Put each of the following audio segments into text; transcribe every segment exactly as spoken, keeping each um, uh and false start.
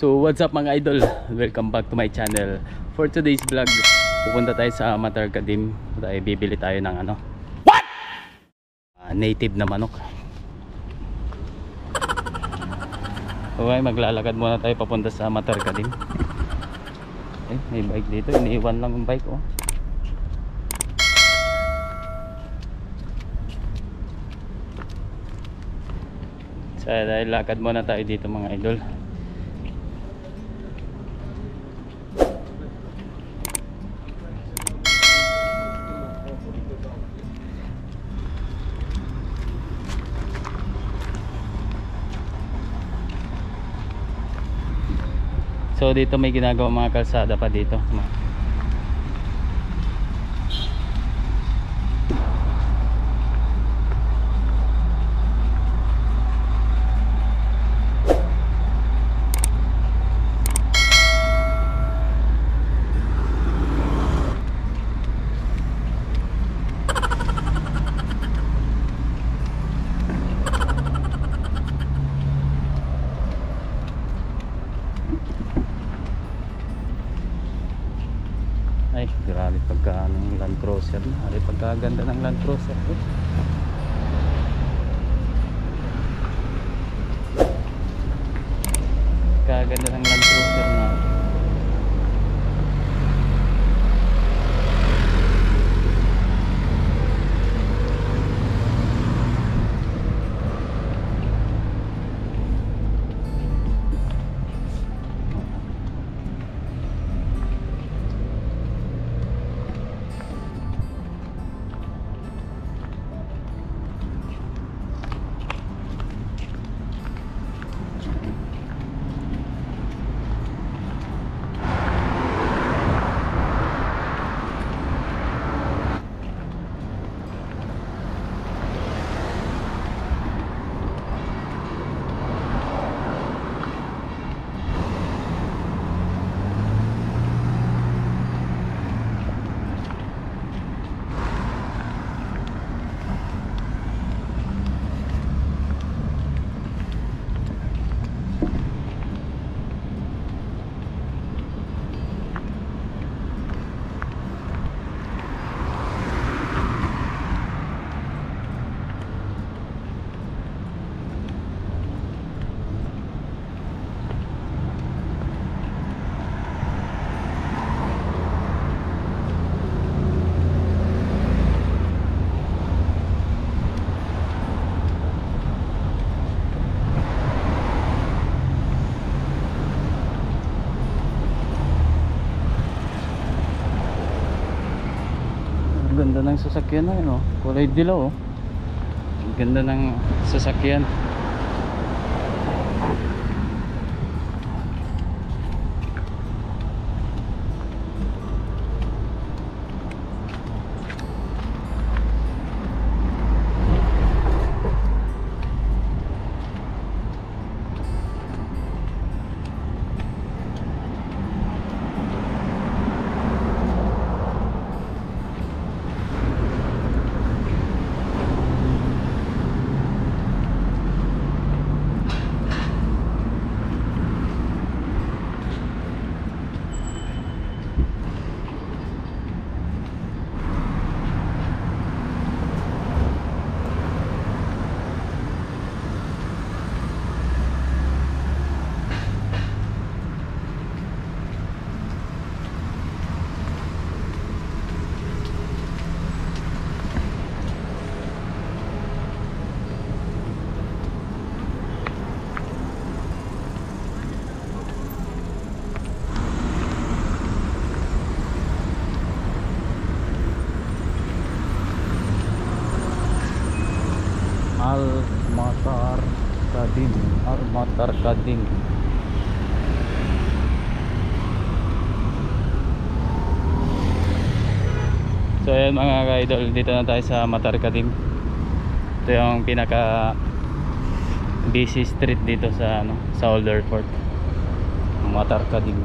So what's up mga idol, welcome back to my channel. For today's vlog, pupunta tayo sa Matar Qadeem. Bibili tayo ng ano, what? Uh, native na manok. Okay, maglalakad muna tayo papunta sa Matar Qadeem. Eh, may bike dito, iniiwan lang yung bike oh. Kaya dahil lakad muna tayo dito mga idol. So dito may ginagawa mga kalsada pa dito. Ay, grabe pagka ng Land Cruiser na. Ay, pagkaganda ng Land Cruiser. Pagkaganda ng Land Cruiser na. Ganda ng sasakyan na yun oh. Kulay dilaw oh. Ganda ng sasakyan. Matar Qadeem or Matar Qadeem. So ayan mga ka-idol, dito na tayo sa Matar Qadeem. Ito yung pinaka busy street dito sa ano, sa Old Airport, Matar Qadeem.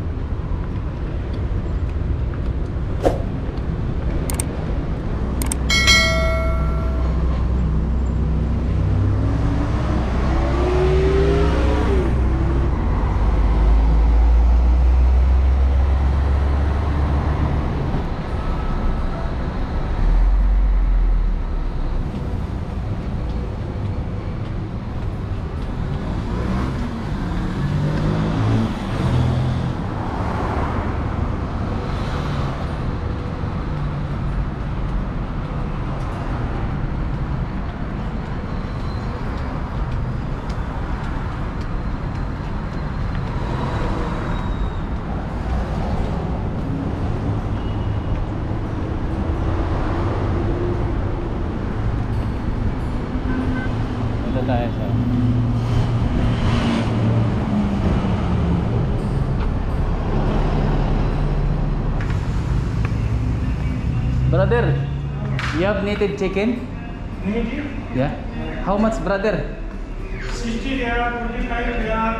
tayo sa brother, you have native chicken? Native? Yeah. How much, brother? sixty there, twenty-five there.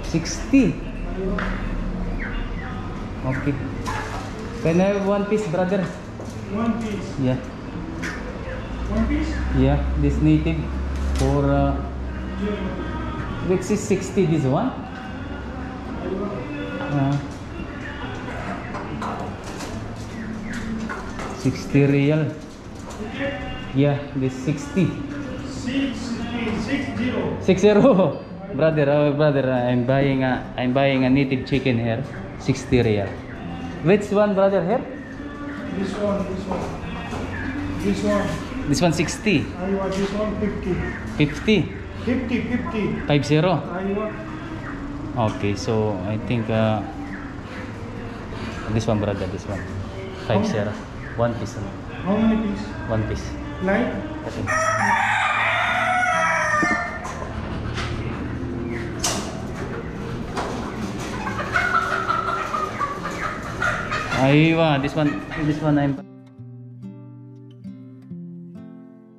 sixty? Okay. Can I have one piece, brother? One piece? Yeah. One piece? Yeah, this native for uh, which is sixty, this one? Uh, sixty real. Yeah, this sixty. six zero. six zero. Brother, oh brother, I'm buying a I'm buying a native chicken here. sixty real. Which one, brother, here? This one, this one. This one. This one sixty. I want this one fifty. fifty. fifty, fifty. fifty. I want. Okay, so I think uh, this one, brother, this one. fifty. One piece. How many piece? One piece. Like? Okay. Aywa, this one, this one I'm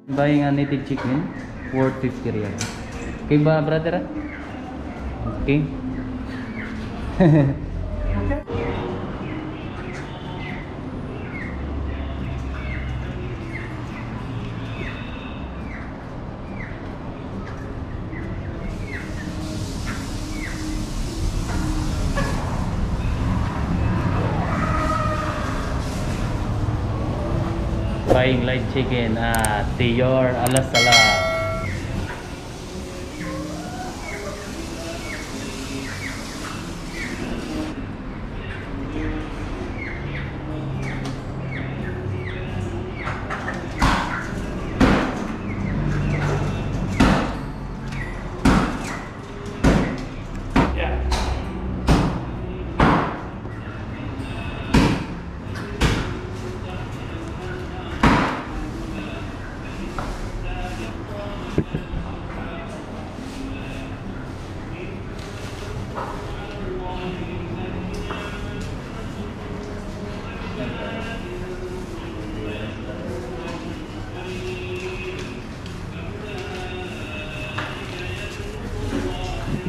buying a native chicken worth fifty real. Okay ba, brother? Okay. Buying light chicken at Tiyor Alasala.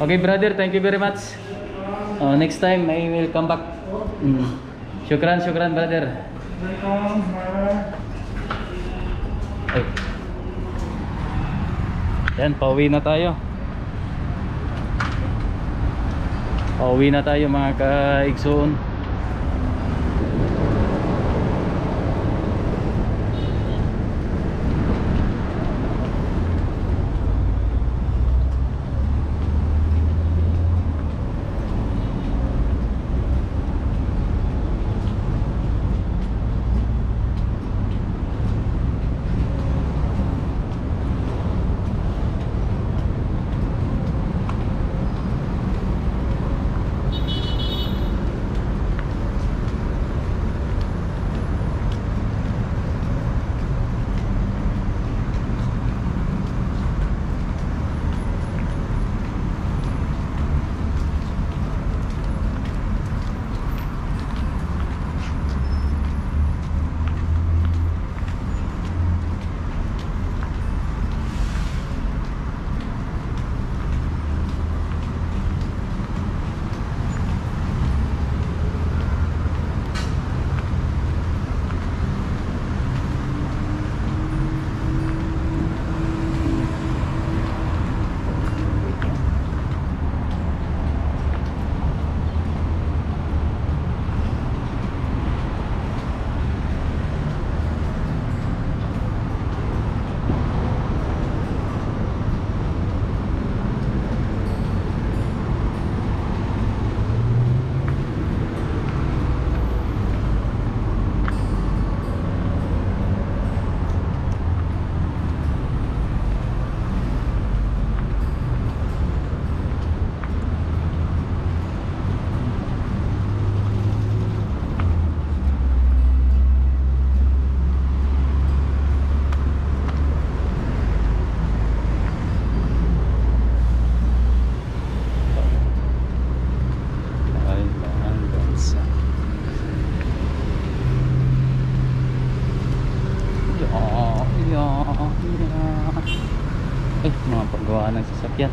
Okay, brother, thank you very much. Uh, next time I will come back. Mm. Shukran, shukran, brother. Ay. Yan, pauwi na tayo. Pauwi na tayo, mga ka-igsoon. tayo. Yeah. Ay, mga paggawa ng sasakyan.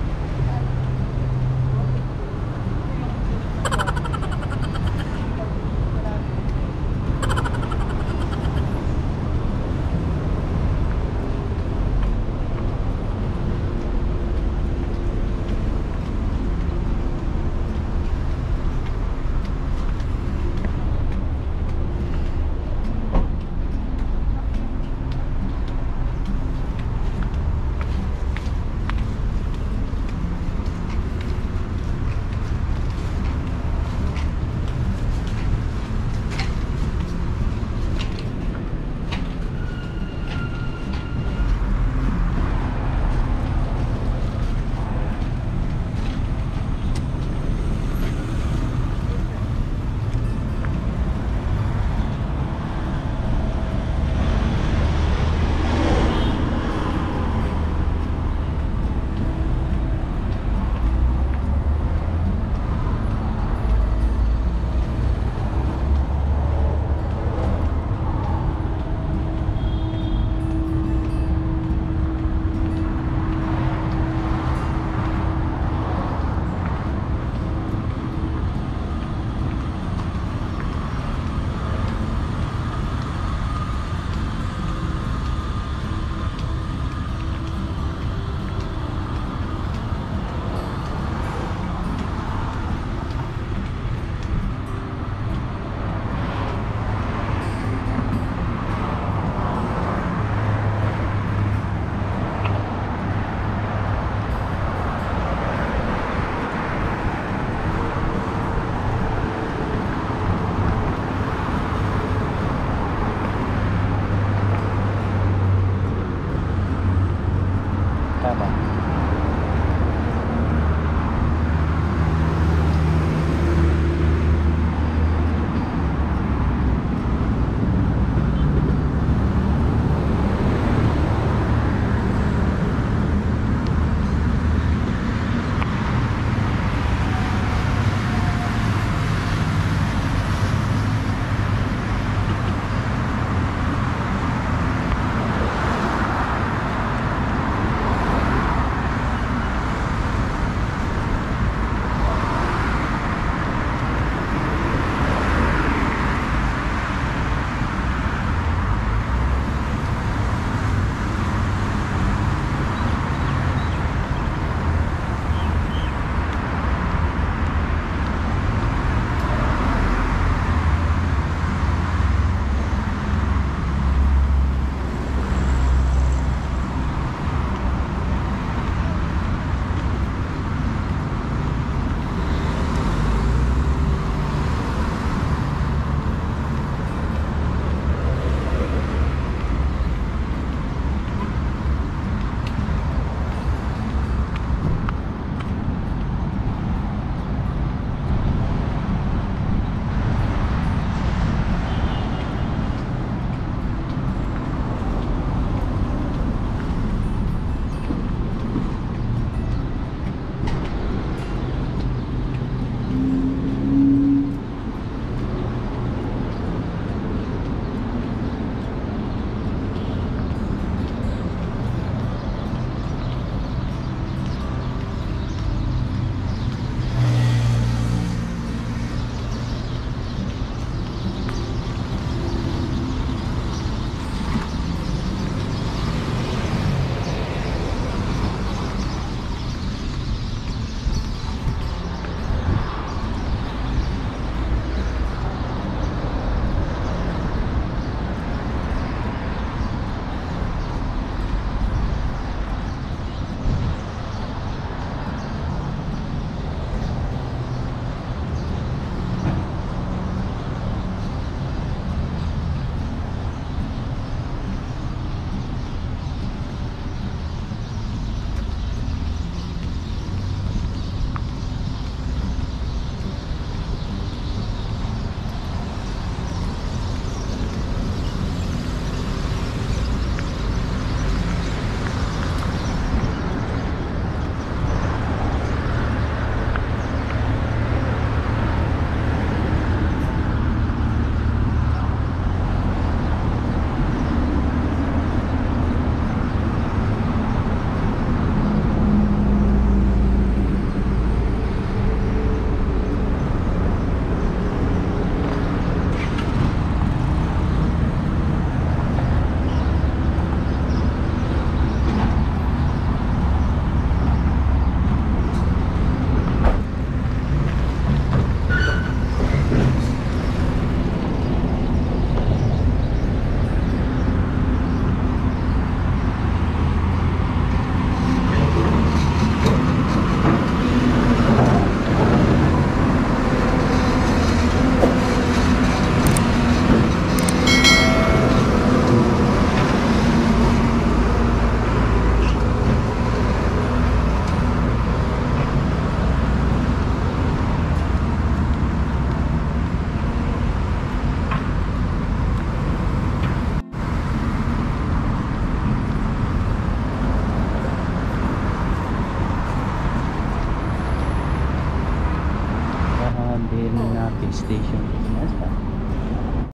ng uh, P-Station.